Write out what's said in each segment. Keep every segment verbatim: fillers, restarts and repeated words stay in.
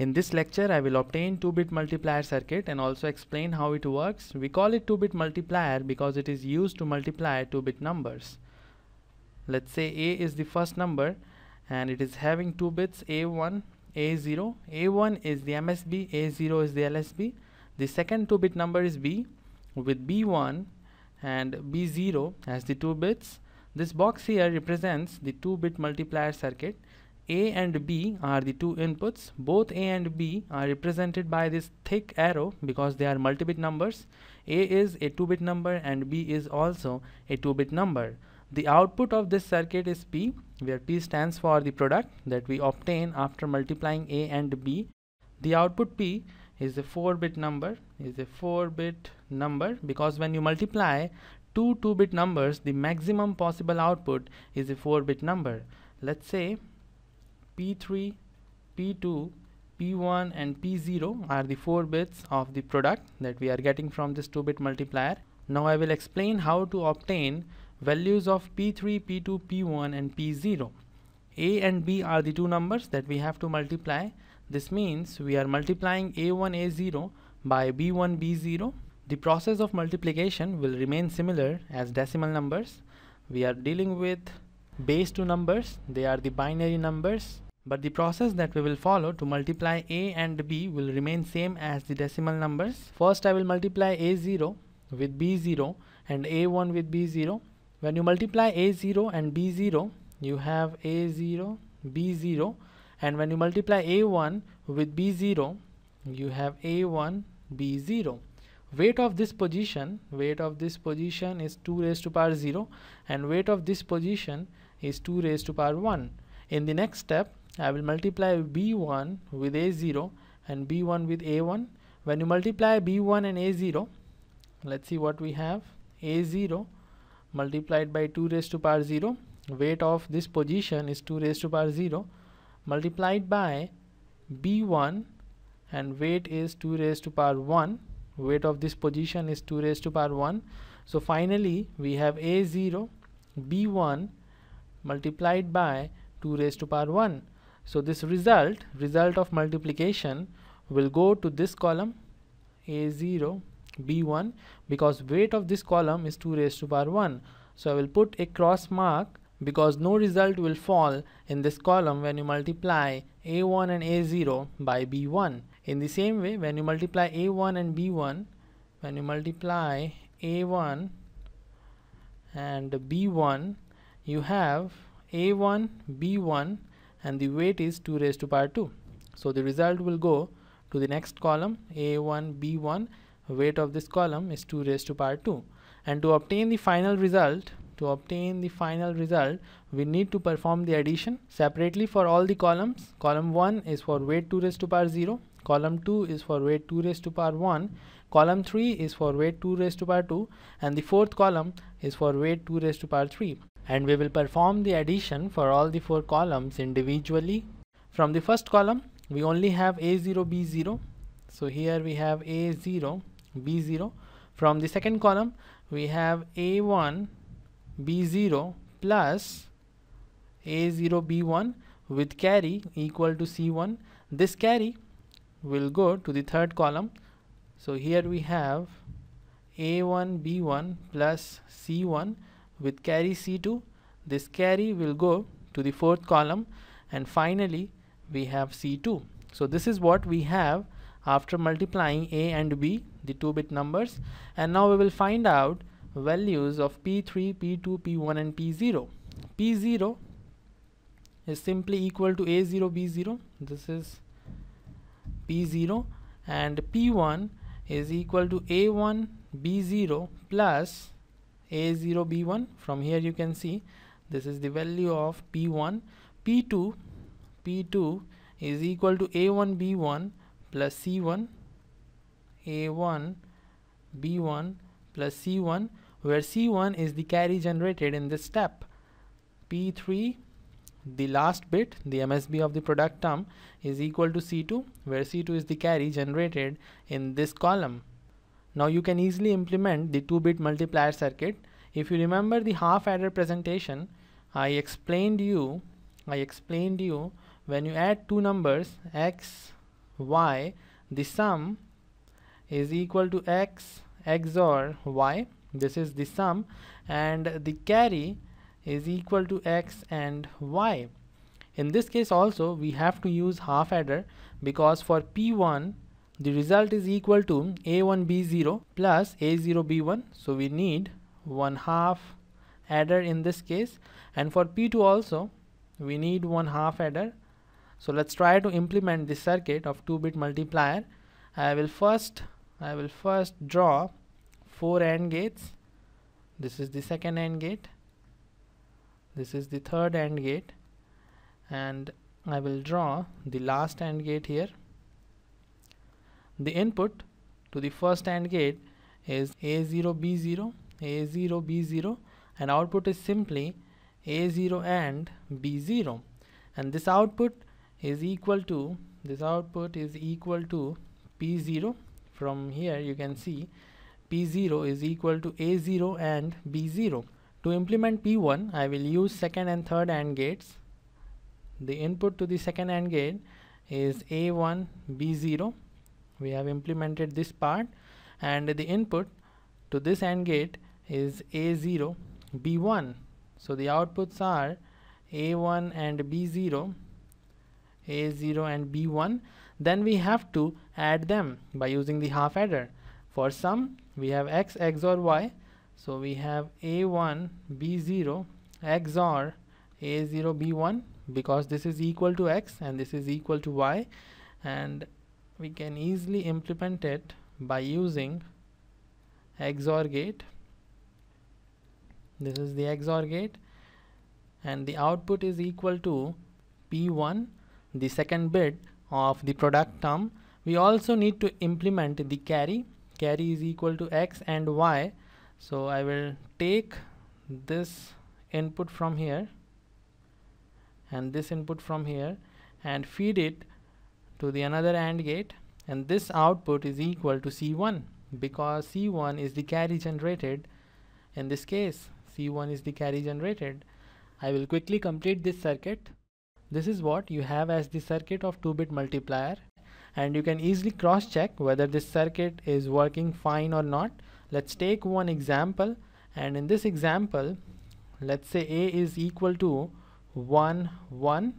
In this lecture, I will obtain two bit multiplier circuit and also explain how it works. We call it two bit multiplier because it is used to multiply two bit numbers. Let's say A is the first number and it is having two bits A one, A zero. A one is the M S B, A zero is the L S B. The second two bit number is B with B one and B zero as the two bits. This box here represents the two bit multiplier circuit. A and B are the two inputs. Both A and B are represented by this thick arrow because they are multi-bit numbers. A is a two bit number and B is also a two bit number. The output of this circuit is P, where P stands for the product that we obtain after multiplying A and B. The output P is a four bit number, is a four bit number because when you multiply two two bit numbers, the maximum possible output is a four bit number. Let's say P three, P two, P one and P zero are the four bits of the product that we are getting from this two bit multiplier. Now I will explain how to obtain values of P three, P two, P one and P zero. A and B are the two numbers that we have to multiply. This means we are multiplying A one, A zero by B one, B zero. The process of multiplication will remain similar as decimal numbers. We are dealing with base two numbers, they are the binary numbers. But the process that we will follow to multiply A and B will remain same as the decimal numbers. First I will multiply A zero with B zero and A one with B zero. When you multiply A zero and B zero, you have A zero, B zero, and when you multiply A one with B zero, you have A one, B zero. Weight of this position, weight of this position is two raised to power zero and weight of this position is two raised to power one. In the next step, I will multiply B one with A zero and B one with A one. When you multiply B one and A zero, let's see what we have. A zero multiplied by two raised to power zero, weight of this position is two raised to power zero, multiplied by B one and weight is two raised to power one, weight of this position is two raised to power one. So finally we have A zero, B one multiplied by two raised to power one. So this result, result of multiplication will go to this column A zero, B one because weight of this column is two raised to power one. So I will put a cross mark because no result will fall in this column when you multiply A one and A zero by B one. In the same way, when you multiply A one and B one, when you multiply A one and B one, you have A one, B one and the weight is two raised to power two. So the result will go to the next column A one, B one, weight of this column is two raised to power two. And to obtain the final result, to obtain the final result, we need to perform the addition separately for all the columns. Column one is for weight two raised to power zero, column two is for weight two raised to power one, column three is for weight two raised to power two and the fourth column is for weight two raised to power three. And we will perform the addition for all the four columns individually. From the first column, we only have A zero, B zero. So here we have A zero, B zero. From the second column, we have A one, B zero plus A zero, B one with carry equal to C one. This carry will go to the third column. So here we have A one, B one plus C one with carry C two. This carry will go to the fourth column and finally we have C two. So this is what we have after multiplying A and B, the two bit numbers, and now we will find out values of P three, P two, P one and P zero. P zero is simply equal to A zero, B zero. This is P zero and P one is equal to A one, B zero plus A zero, B one. From here you can see this is the value of P one. P two, P two is equal to A one, B one plus C one, A one, B one plus C one, where C one is the carry generated in this step. P three, the last bit, the M S B of the product term, is equal to C two, where C two is the carry generated in this column. Now you can easily implement the two bit multiplier circuit. If you remember the half adder presentation, I explained you, I explained you when you add two numbers x, y, the sum is equal to x xor y. This is the sum, and the carry is equal to x and y. In this case also we have to use half adder, because for p one the result is equal to a one b zero plus a zero b one, so we need one half adder in this case, and for p two also we need one half adder. So let's try to implement this circuit of two bit multiplier. I will first I will first draw four AND gates. This is the second AND gate, this is the third AND gate, and I will draw the last AND gate here. The input to the first AND gate is a zero b zero, a zero b zero, and output is simply a zero and b zero, and this output is equal to this output is equal to p zero. From here you can see p zero is equal to a zero and b zero. To implement p one, I will use second and third AND gates. The input to the second AND gate is a one b zero. We have implemented this part, and the input to this AND gate is a zero b one. So the outputs are a one and b zero, a zero and b one. Then we have to add them by using the half adder. For sum, we have x xor y, so we have a one b zero xor a zero b one, because this is equal to x and this is equal to y, and we can easily implement it by using xor gate. This is the xor gate, and the output is equal to p one, the second bit of the product term. We also need to implement the carry. Carry is equal to x and y, so I will take this input from here and this input from here and feed it to the another AND gate, and this output is equal to c one, because c one is the carry generated in this case. C one is the carry generated. I will quickly complete this circuit. This is what you have as the circuit of two bit multiplier, and you can easily cross check whether this circuit is working fine or not. Let's take one example, and in this example let's say a is equal to one one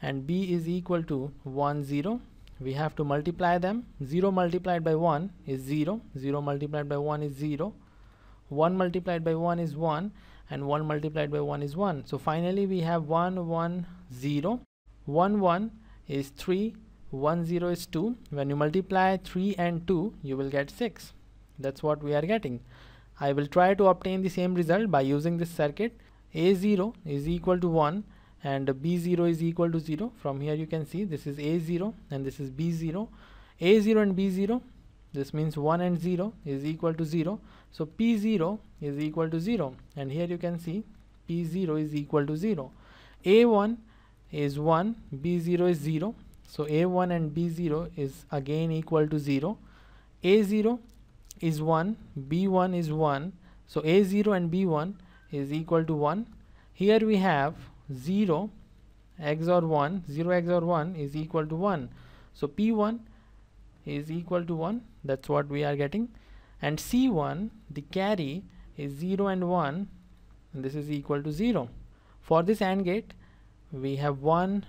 and b is equal to one zero. We have to multiply them. zero multiplied by one is zero, zero multiplied by one is zero, one multiplied by one is one, and one multiplied by one is one. So finally we have one one zero. one one is three, one zero is two. When you multiply three and two, you will get six. That's what we are getting. I will try to obtain the same result by using this circuit. a zero is equal to one and b zero is equal to zero. From here you can see this is a zero and this is b zero. a zero and b zero, this means one and zero is equal to zero, so p zero is equal to zero, and here you can see p zero is equal to zero. a one is one, b zero is zero, so a one and b zero is again equal to zero. a zero is one, b one is one, so a zero and b one is equal to one. Here we have zero xor one, zero xor one is equal to one, so p one is equal to one. That's what we are getting. And c one, the carry is zero and one, and this is equal to zero. For this AND gate we have one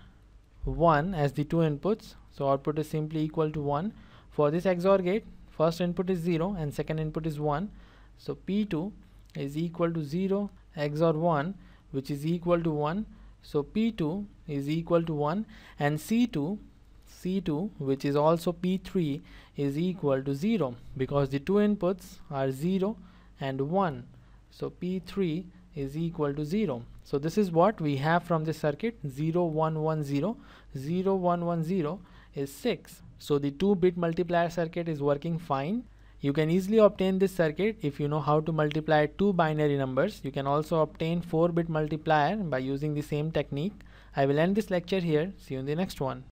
one as the two inputs, so output is simply equal to one. For this xor gate, first input is zero and second input is one, so p two is equal to zero xor one, which is equal to one, so p two is equal to one, and c two c two, which is also p three, is equal to zero, because the two inputs are zero and one, so p three is equal to zero. So this is what we have from this circuit. zero one one zero, zero one one zero is six. So the two bit multiplier circuit is working fine. You can easily obtain this circuit if you know how to multiply two binary numbers. You can also obtain four bit multiplier by using the same technique. I will end this lecture here. See you in the next one.